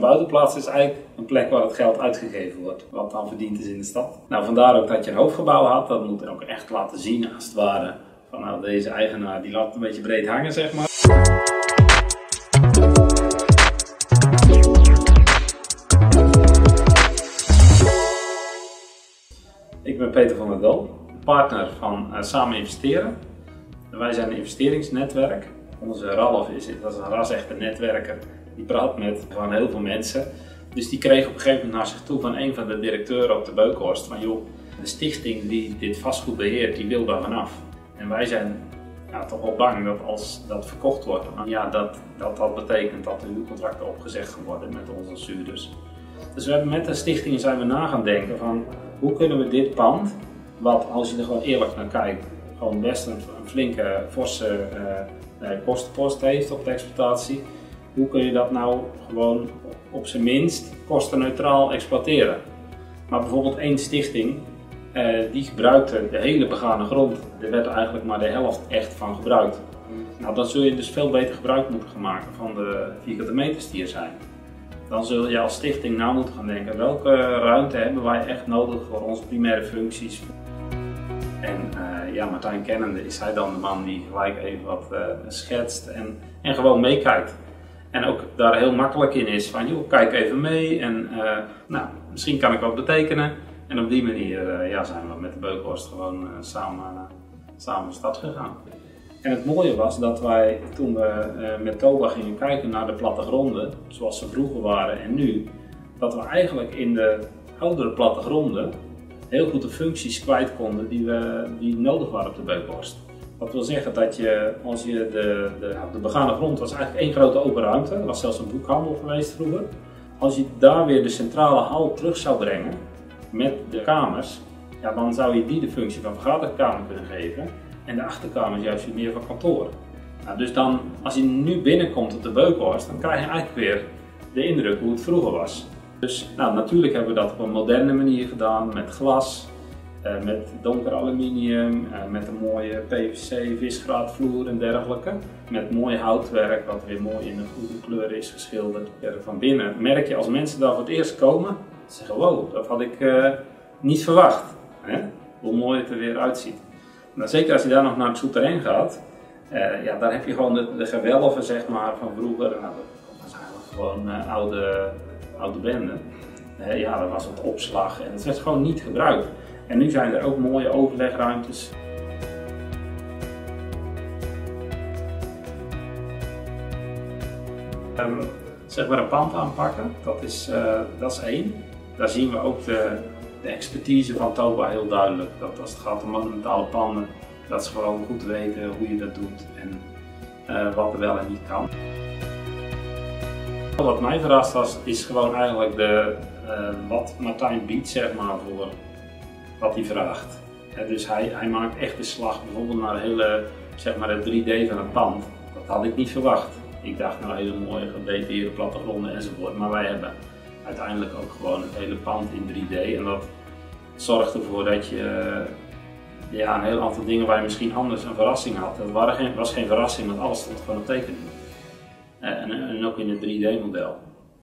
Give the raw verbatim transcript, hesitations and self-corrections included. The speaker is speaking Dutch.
Een buitenplaats is eigenlijk een plek waar het geld uitgegeven wordt, wat dan verdiend is in de stad. Nou, vandaar ook dat je een hoofdgebouw had, dat moet ook echt laten zien als het ware. Van nou, deze eigenaar die laat een beetje breed hangen, zeg maar. Ik ben Peter van den Dool, partner van uh, Samen Investeren. En wij zijn een investeringsnetwerk. Onze Ralf is, dat is een ras-echte netwerker. Die praat met gewoon heel veel mensen. Dus die kreeg op een gegeven moment naar zich toe van een van de directeuren op de Beukhorst van joh, de stichting die dit vastgoed beheert, die wil daar vanaf. En wij zijn ja, toch wel bang dat als dat verkocht wordt, ja, dat, dat dat betekent dat de huurcontracten opgezegd gaan worden met onze huurders. Dus we hebben met de stichting zijn we na gaan denken van hoe kunnen we dit pand, wat als je er gewoon eerlijk naar kijkt, gewoon best een, een flinke, forse uh, kostenpost heeft op de exploitatie. Hoe kun je dat nou gewoon op zijn minst kostenneutraal exploiteren? Maar bijvoorbeeld één stichting, eh, die gebruikte de hele begane grond. Er werd eigenlijk maar de helft echt van gebruikt. Nou, dan zul je dus veel beter gebruik moeten gaan maken van de vierkante meters die er zijn. Dan zul je als stichting na moeten gaan denken, welke ruimte hebben wij echt nodig voor onze primaire functies? En uh, ja, Martijn kennende is hij dan de man die gelijk even wat uh, schetst en, en gewoon meekijkt. En ook daar heel makkelijk in is van, joh, kijk even mee en uh, nou, misschien kan ik wat betekenen. En op die manier uh, ja, zijn we met de Beukhorst gewoon uh, samen, uh, samen de stad gegaan. En het mooie was dat wij, toen we uh, met Toba gingen kijken naar de plattegronden, zoals ze vroeger waren en nu, dat we eigenlijk in de oudere plattegronden heel goed de functies kwijt konden die, we, die nodig waren op de Beukhorst. Dat wil zeggen dat je, als je de, de, de begane grond was eigenlijk één grote open ruimte, er was zelfs een boekhandel geweest vroeger. Als je daar weer de centrale hal terug zou brengen met de kamers, ja, dan zou je die de functie van vergaderkamer kunnen geven en de achterkamers juist meer van kantoren. Nou, dus dan, als je nu binnenkomt op de Beukhorst, dan krijg je eigenlijk weer de indruk hoe het vroeger was. Dus nou, natuurlijk hebben we dat op een moderne manier gedaan met glas. Uh, met donker aluminium, uh, met een mooie P V C visgraatvloer en dergelijke. Met mooi houtwerk wat weer mooi in een goede kleur is geschilderd. Ja, van binnen merk je als mensen daar voor het eerst komen, zeggen wow, dat had ik uh, niet verwacht. Hè? Hoe mooi het er weer uitziet. Nou, zeker als je daar nog naar het souterrain gaat, uh, ja, daar heb je gewoon de, de gewelven zeg maar, van vroeger. Nou, dat was eigenlijk gewoon uh, oude, oude benden. Uh, ja, dat was wat opslag en het werd gewoon niet gebruikt. En nu zijn er ook mooie overlegruimtes. Um, zeg maar een pand aanpakken, dat is, uh, dat is één. Daar zien we ook de, de expertise van Toba heel duidelijk. Dat als het gaat om monumentale panden, dat ze gewoon goed weten hoe je dat doet en uh, wat er wel en niet kan. Wat mij verrast was, is gewoon eigenlijk de, uh, wat Martijn biedt zeg maar, voor wat hij vraagt. He, dus hij, hij maakt echt de slag bijvoorbeeld naar de hele, zeg maar het drie D van het pand. Dat had ik niet verwacht. Ik dacht nou hele mooie gedetailleerde plattegronden enzovoort. Maar wij hebben uiteindelijk ook gewoon het hele pand in drie D. En dat zorgt ervoor dat je ja, een heel aantal dingen waar je misschien anders een verrassing had. Dat waren geen, was geen verrassing, want alles stond gewoon op tekening. En, en ook in het drie D model.